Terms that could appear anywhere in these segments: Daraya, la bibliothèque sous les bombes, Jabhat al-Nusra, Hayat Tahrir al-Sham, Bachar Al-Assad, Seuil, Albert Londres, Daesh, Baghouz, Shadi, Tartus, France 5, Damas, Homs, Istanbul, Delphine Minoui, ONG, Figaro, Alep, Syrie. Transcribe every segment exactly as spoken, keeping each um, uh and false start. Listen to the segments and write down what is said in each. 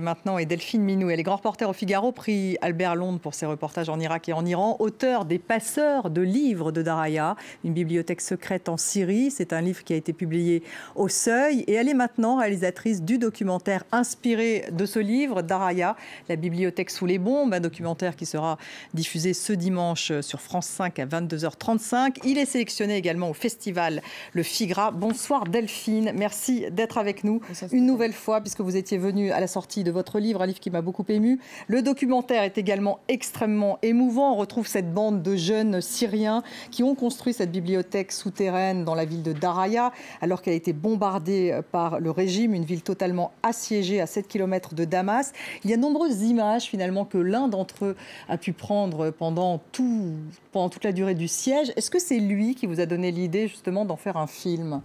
Maintenant, et Delphine Minoui, elle est grand reporter au Figaro, prix Albert Londres pour ses reportages en Irak et en Iran, auteur des Passeurs de livres de Daraya, une bibliothèque secrète en Syrie. C'est un livre qui a été publié au Seuil, et elle est maintenant réalisatrice du documentaire inspiré de ce livre, Daraya, la bibliothèque sous les bombes, un documentaire qui sera diffusé ce dimanche sur France cinq à vingt-deux heures trente-cinq. Il est sélectionné également au festival Le Figra. Bonsoir Delphine, merci d'être avec nous une nouvelle fois, puisque vous étiez venue à la sortie de votre livre, un livre qui m'a beaucoup ému. Le documentaire est également extrêmement émouvant. On retrouve cette bande de jeunes Syriens qui ont construit cette bibliothèque souterraine dans la ville de Daraya, alors qu'elle a été bombardée par le régime, une ville totalement assiégée à sept kilomètres de Damas. Il y a de nombreuses images finalement que l'un d'entre eux a pu prendre pendant, tout, pendant toute la durée du siège. Est-ce que c'est lui qui vous a donné l'idée justement d'en faire un film ?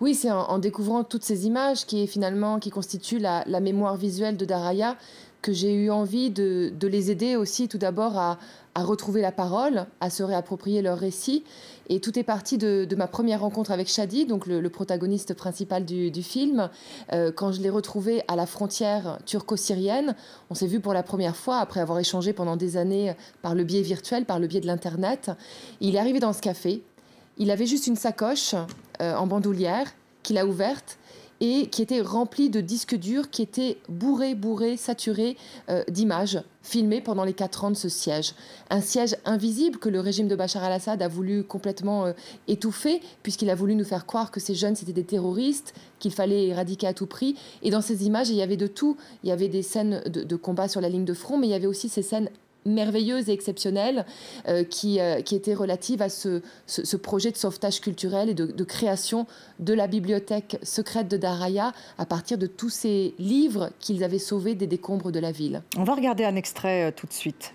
Oui, c'est en, en découvrant toutes ces images qui, est finalement, qui constituent la, la mémoire visuelle de Daraya que j'ai eu envie de, de les aider aussi tout d'abord à, à retrouver la parole, à se réapproprier leur récit. Et tout est parti de, de ma première rencontre avec Shadi, donc le, le protagoniste principal du, du film. Euh, quand je l'ai retrouvé à la frontière turco-syrienne, on s'est vu pour la première fois après avoir échangé pendant des années par le biais virtuel, par le biais de l'Internet. Il est arrivé dans ce café. Il avait juste une sacoche euh, en bandoulière qu'il a ouverte et qui était remplie de disques durs qui étaient bourrés, bourrés, saturés euh, d'images filmées pendant les quatre ans de ce siège. Un siège invisible que le régime de Bachar Al-Assad a voulu complètement euh, étouffer, puisqu'il a voulu nous faire croire que ces jeunes, c'était des terroristes, qu'il fallait éradiquer à tout prix. Et dans ces images, il y avait de tout. Il y avait des scènes de, de combat sur la ligne de front, mais il y avait aussi ces scènes merveilleuse et exceptionnelle euh, qui, euh, qui était relative à ce, ce, ce projet de sauvetage culturel et de, de création de la bibliothèque secrète de Daraya à partir de tous ces livres qu'ils avaient sauvés des décombres de la ville. On va regarder un extrait euh, tout de suite.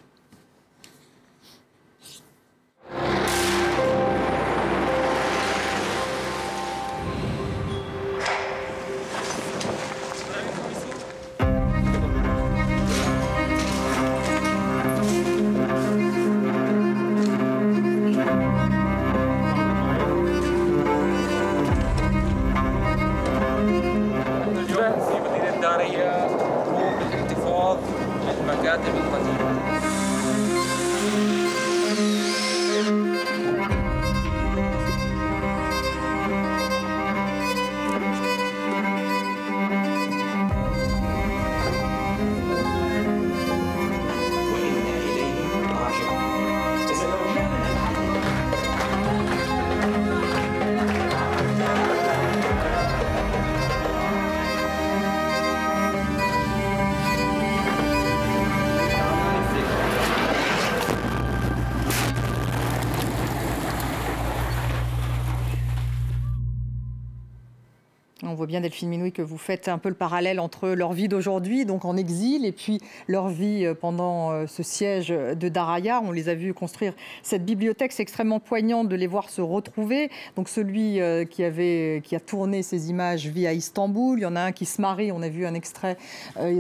On voit bien, Delphine Minoui, que vous faites un peu le parallèle entre leur vie d'aujourd'hui, donc en exil, et puis leur vie pendant ce siège de Daraya. On les a vus construire cette bibliothèque. C'est extrêmement poignant de les voir se retrouver. Donc celui qui, avait, qui a tourné ces images vit à Istanbul. Il y en a un qui se marie. On a vu un extrait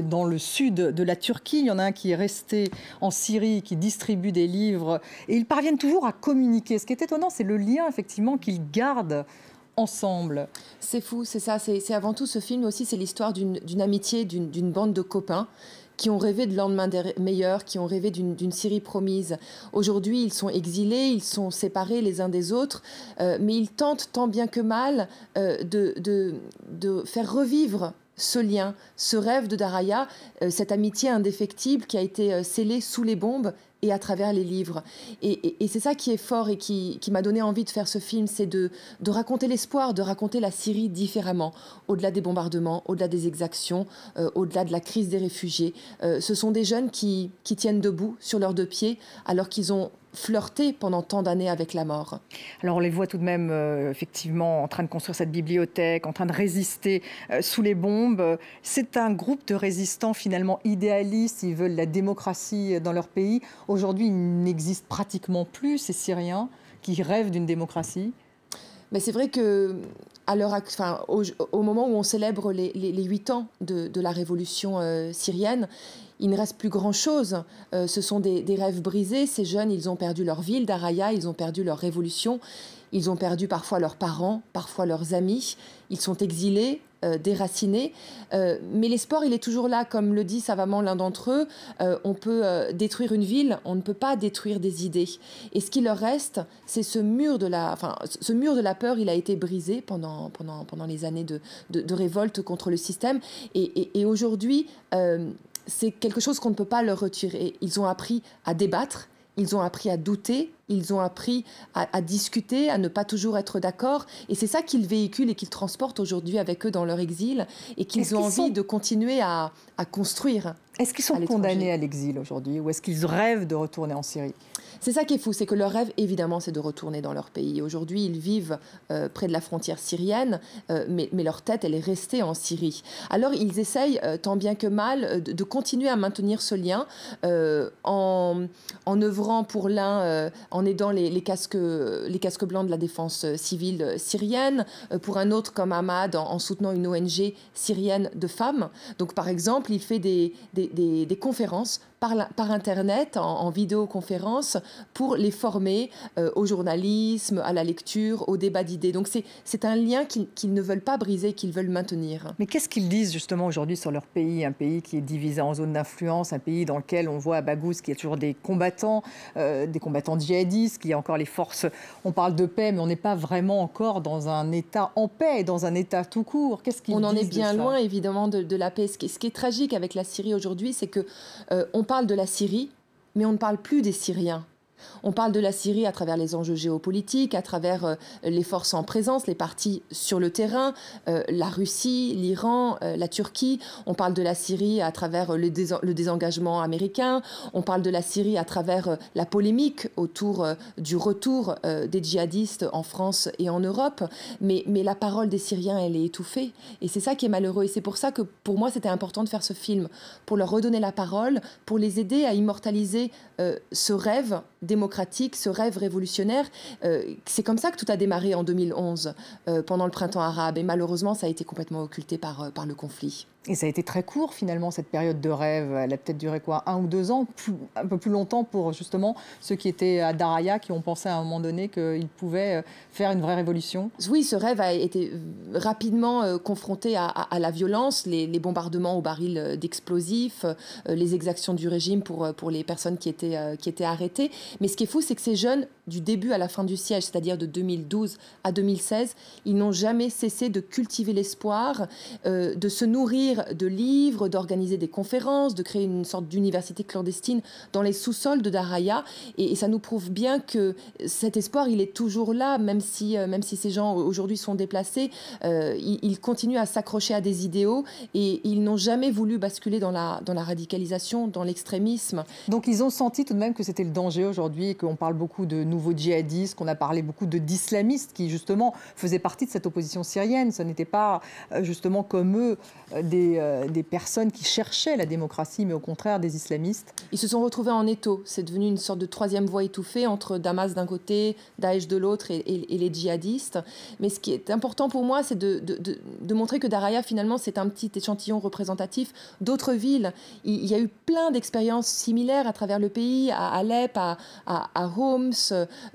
dans le sud de la Turquie. Il y en a un qui est resté en Syrie, qui distribue des livres. Et ils parviennent toujours à communiquer. Ce qui est étonnant, c'est le lien, effectivement, qu'ils gardent ensemble. C'est fou, c'est ça. C'est avant tout ce film aussi, c'est l'histoire d'une amitié, d'une bande de copains qui ont rêvé de lendemain meilleur, qui ont rêvé d'une Syrie promise. Aujourd'hui, ils sont exilés, ils sont séparés les uns des autres, euh, mais ils tentent tant bien que mal euh, de, de, de faire revivre ce lien, ce rêve de Daraya, euh, cette amitié indéfectible qui a été euh, scellée sous les bombes et à travers les livres. Et, et, et c'est ça qui est fort et qui, qui m'a donné envie de faire ce film, c'est de, de raconter l'espoir, de raconter la Syrie différemment, au-delà des bombardements, au-delà des exactions, euh, au-delà de la crise des réfugiés. Euh, ce sont des jeunes qui, qui tiennent debout sur leurs deux pieds, alors qu'ils ont flirter pendant tant d'années avec la mort. Alors on les voit tout de même euh, effectivement en train de construire cette bibliothèque, en train de résister euh, sous les bombes. C'est un groupe de résistants finalement idéalistes, ils veulent la démocratie dans leur pays. Aujourd'hui, il n'existe pratiquement plus ces Syriens qui rêvent d'une démocratie. Mais c'est vrai que à l'heure, enfin, au, au moment où on célèbre les, les, les huit ans de, de la révolution euh, syrienne, il ne reste plus grand-chose. Euh, ce sont des, des rêves brisés. Ces jeunes, ils ont perdu leur ville, Daraya, ils ont perdu leur révolution. Ils ont perdu parfois leurs parents, parfois leurs amis. Ils sont exilés, euh, déracinés. Euh, mais l'espoir, il est toujours là, comme le dit savamment l'un d'entre eux. Euh, on peut euh, détruire une ville, on ne peut pas détruire des idées. Et ce qui leur reste, c'est ce mur de la, enfin, ce mur de la peur, il a été brisé pendant, pendant, pendant les années de, de, de révolte contre le système. Et, et, et aujourd'hui, euh, c'est quelque chose qu'on ne peut pas leur retirer. Ils ont appris à débattre, ils ont appris à douter, ils ont appris à, à discuter, à ne pas toujours être d'accord. Et c'est ça qu'ils véhiculent et qu'ils transportent aujourd'hui avec eux dans leur exil et qu'ils ont qu'ils envie sont... de continuer à, à construire. Est-ce qu'ils sont condamnés à l'exil aujourd'hui ou est-ce qu'ils rêvent de retourner en Syrie? C'est ça qui est fou, c'est que leur rêve, évidemment, c'est de retourner dans leur pays. Aujourd'hui, ils vivent euh, près de la frontière syrienne, euh, mais, mais leur tête, elle est restée en Syrie. Alors, ils essayent, euh, tant bien que mal, euh, de, de continuer à maintenir ce lien euh, en, en œuvrant pour l'un, euh, en aidant les, les, casques, les casques blancs de la défense civile syrienne, euh, pour un autre comme Ahmad, en, en soutenant une O N G syrienne de femmes. Donc, par exemple, il fait des, des, des, des conférences par, la, par Internet, en, en vidéoconférence, pour les former euh, au journalisme, à la lecture, au débat d'idées. Donc c'est un lien qu'ils qu'ils ne veulent pas briser, qu'ils veulent maintenir. Mais qu'est-ce qu'ils disent justement aujourd'hui sur leur pays, un pays qui est divisé en zones d'influence, un pays dans lequel on voit à Baghouz qu'il y a toujours des combattants, euh, des combattants djihadistes, qu'il y a encore les forces, on parle de paix, mais on n'est pas vraiment encore dans un État en paix, dans un État tout court. Qu'est-ce qu'ils disent? On en est bien loin évidemment de, de la paix. Ce qui, ce qui est tragique avec la Syrie aujourd'hui, c'est qu'on euh, parle de la Syrie, mais on ne parle plus des Syriens. On parle de la Syrie à travers les enjeux géopolitiques, à travers euh, les forces en présence, les partis sur le terrain, euh, la Russie, l'Iran, euh, la Turquie. On parle de la Syrie à travers euh, le, dés le désengagement américain. On parle de la Syrie à travers euh, la polémique autour euh, du retour euh, des djihadistes en France et en Europe. Mais, mais la parole des Syriens, elle est étouffée. Et c'est ça qui est malheureux. Et c'est pour ça que pour moi, c'était important de faire ce film, pour leur redonner la parole, pour les aider à immortaliser euh, ce rêve démocratique, ce rêve révolutionnaire. Euh, c'est comme ça que tout a démarré en deux mille onze, euh, pendant le printemps arabe. Et malheureusement, ça a été complètement occulté par, euh, par le conflit. Et ça a été très court, finalement, cette période de rêve. Elle a peut-être duré quoi, un ou deux ans, plus, un peu plus longtemps pour, justement, ceux qui étaient à Daraya, qui ont pensé à un moment donné qu'ils pouvaient faire une vraie révolution. Oui, ce rêve a été rapidement euh, confronté à, à, à la violence, les, les bombardements au baril d'explosifs, euh, les exactions du régime pour, pour les personnes qui étaient, euh, qui étaient arrêtées. Mais ce qui est fou, c'est que ces jeunes, du début à la fin du siège, c'est-à-dire de deux mille douze à deux mille seize, ils n'ont jamais cessé de cultiver l'espoir, euh, de se nourrir de livres, d'organiser des conférences, de créer une sorte d'université clandestine dans les sous-sols de Daraya. Et, et ça nous prouve bien que cet espoir, il est toujours là, même si, euh, même si ces gens aujourd'hui sont déplacés, euh, ils, ils continuent à s'accrocher à des idéaux et ils n'ont jamais voulu basculer dans la, dans la radicalisation, dans l'extrémisme. Donc ils ont senti tout de même que c'était le danger aujourd'hui et qu'on parle beaucoup de nouveaux djihadistes, qu'on a parlé beaucoup d'islamistes qui, justement, faisaient partie de cette opposition syrienne. Ce n'était pas, justement, comme eux, des, euh, des personnes qui cherchaient la démocratie, mais au contraire des islamistes. Ils se sont retrouvés en étau. C'est devenu une sorte de troisième voie étouffée entre Damas d'un côté, Daesh de l'autre et, et, et les djihadistes. Mais ce qui est important pour moi, c'est de, de, de, de montrer que Daraya, finalement, c'est un petit échantillon représentatif d'autres villes. Il y a eu plein d'expériences similaires à travers le pays, à Alep, à, à, à Homs,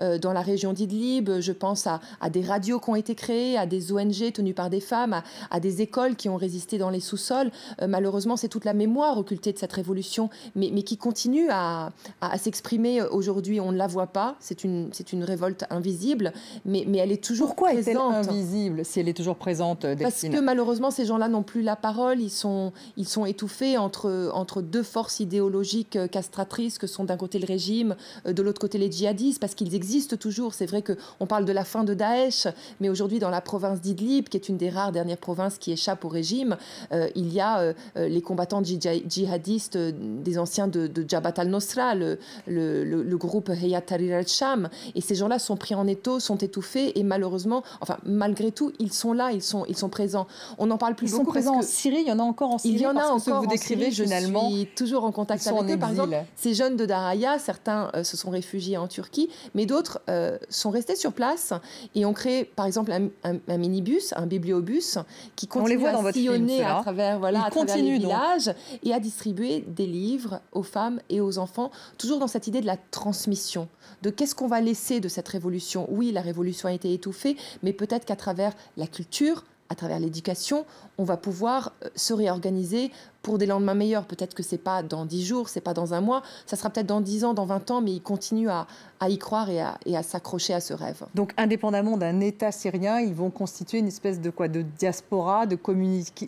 Euh, dans la région d'Idlib. Je pense à, à des radios qui ont été créées, à des O N G tenues par des femmes, à, à des écoles qui ont résisté dans les sous-sols. Euh, malheureusement, c'est toute la mémoire occultée de cette révolution, mais, mais qui continue à, à, à s'exprimer aujourd'hui. On ne la voit pas, c'est une, c'est une révolte invisible, mais, mais elle est toujours Pourquoi présente. Pourquoi est-elle invisible si elle est toujours présente, Delphine? Parce que malheureusement, ces gens-là n'ont plus la parole, ils sont, ils sont étouffés entre, entre deux forces idéologiques castratrices que sont d'un côté le régime, de l'autre côté les djihadistes, parce qu'ils existent toujours. C'est vrai qu'on parle de la fin de Daesh, mais aujourd'hui, dans la province d'Idlib, qui est une des rares dernières provinces qui échappe au régime, euh, il y a euh, les combattants djihadistes euh, des anciens de, de Jabhat al-Nusra, le, le, le, le groupe Hayat Tahrir al-Sham. Et ces gens-là sont pris en étau, sont étouffés, et malheureusement, enfin, malgré tout, ils sont là, ils sont, ils sont présents. On n'en parle plus ils beaucoup. Ils sont présents parce que en Syrie, il y en a encore en Syrie. Il y en a encore que vous en décrivez, Syrie, je suis toujours en contact avec en eux. Par exemple, ces jeunes de Daraya, certains euh, se sont réfugiés en Turquie, mais d'autres euh, sont restés sur place et ont créé, par exemple, un, un, un minibus, un bibliobus, qui continue à sillonner à travers, voilà, à travers les villages et à distribuer des livres aux femmes et aux enfants, toujours dans cette idée de la transmission, de qu'est-ce qu'on va laisser de cette révolution. Oui, la révolution a été étouffée, mais peut-être qu'à travers la culture, à travers l'éducation, on va pouvoir se réorganiser pour des lendemains meilleurs. Peut-être que ce n'est pas dans dix jours, ce n'est pas dans un mois, ça sera peut-être dans dix ans, dans vingt ans, mais ils continuent à, à y croire et à, et à s'accrocher à ce rêve. Donc, indépendamment d'un État syrien, ils vont constituer une espèce de, quoi, de diaspora, de,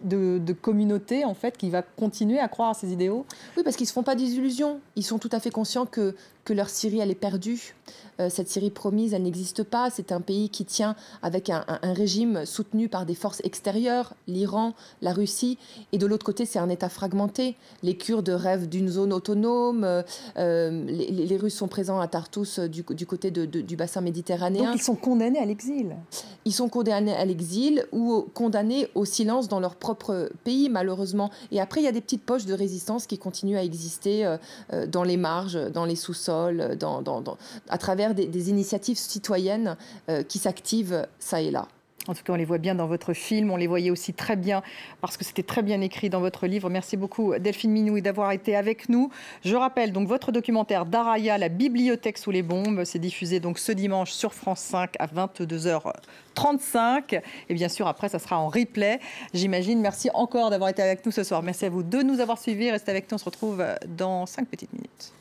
de, de communauté, en fait, qui va continuer à croire à ces idéaux? Oui, parce qu'ils ne se font pas des illusions. Ils sont tout à fait conscients que, que leur Syrie, elle est perdue. Euh, cette Syrie promise, elle n'existe pas. C'est un pays qui tient avec un, un, un régime soutenu par des forces extérieures, l'Iran, la Russie. Et de l'autre côté, c'est un État fragmenté. Les Kurdes rêvent d'une zone autonome. Euh, les, les Russes sont présents à Tartus du, du côté de, de, du bassin méditerranéen. Donc ils sont condamnés à l'exil. Ils sont condamnés à l'exil ou condamnés au silence dans leur propre pays, malheureusement. Et après, il y a des petites poches de résistance qui continuent à exister euh, dans les marges, dans les sous-sols, dans, dans, dans, à travers des, des initiatives citoyennes euh, qui s'activent ça et là. En tout cas, on les voit bien dans votre film, on les voyait aussi très bien parce que c'était très bien écrit dans votre livre. Merci beaucoup Delphine Minoui d'avoir été avec nous. Je rappelle donc votre documentaire Daraya, la bibliothèque sous les bombes, c'est diffusé donc ce dimanche sur France cinq à vingt-deux heures trente-cinq. Et bien sûr, après, ça sera en replay, j'imagine. Merci encore d'avoir été avec nous ce soir. Merci à vous de nous avoir suivis. Restez avec nous, on se retrouve dans cinq petites minutes.